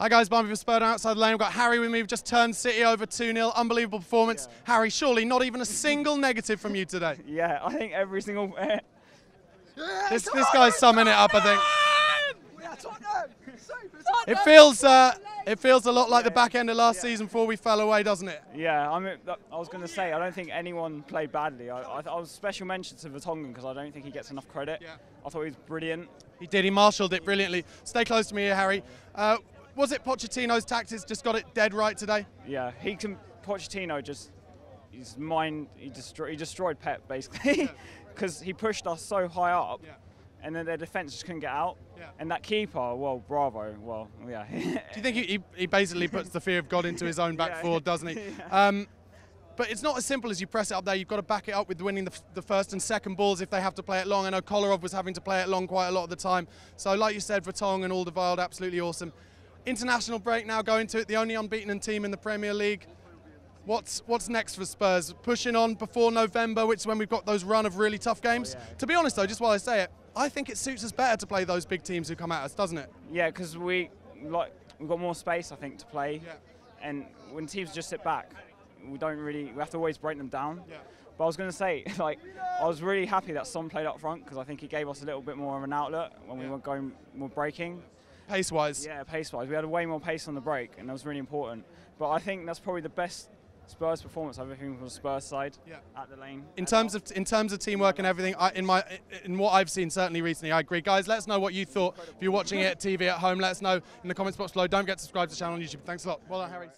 Hi guys, Barney for SpurredOn outside the lane. We've got Harry with me. We've just turned City over 2-0. Unbelievable performance. Yeah. Harry, surely not even a single negative from you today. Yeah, I think every single... this guy's summing it up, I think. It feels a lot like the back end of last season before we fell away, doesn't it? Yeah, I was going to say, I don't think anyone played badly. I was special mention to Vertonghen because I don't think he gets enough credit. Yeah. I thought he was brilliant. He did, he marshalled it brilliantly. Stay close to me here, Harry. Was it Pochettino's tactics just got it dead right today? Yeah, Pochettino just, his mind, he destroyed Pep basically because he pushed us so high up. Yeah. And then their defence just couldn't get out. Yeah. And that keeper, well, bravo. Well, yeah. Do you think he basically puts the fear of God into his own back four, doesn't he? Yeah. But it's not as simple as you press it up there. You've got to back it up with winning the first and second balls if they have to play it long. I know Kolarov was having to play it long quite a lot of the time. So like you said, Vertonghen and Alderweireld, absolutely awesome. International break now going to it. The only unbeaten team in the Premier League. What's next for Spurs? Pushing on before November, which is when we've got those run of really tough games. Oh, yeah. To be honest though, just while I say it, I think it suits us better to play those big teams who come at us, doesn't it? Yeah, because we've got more space, I think, to play. Yeah. And when teams just sit back, we have to always break them down. Yeah. But I was going to say, like, I was really happy that Son played up front because I think he gave us a little bit more of an outlet when we were going more breaking. Pace-wise. Yeah, pace-wise. We had way more pace on the break, and that was really important. But I think that's probably the best Spurs performance, everything from the Spurs side at the lane. In terms of teamwork and everything, in what I've seen certainly recently, I agree. Guys, let us know what you thought. If you're watching it at TV at home, let us know in the comments box below. Don't forget to subscribe to the channel on YouTube. Thanks a lot. Well done, Harry.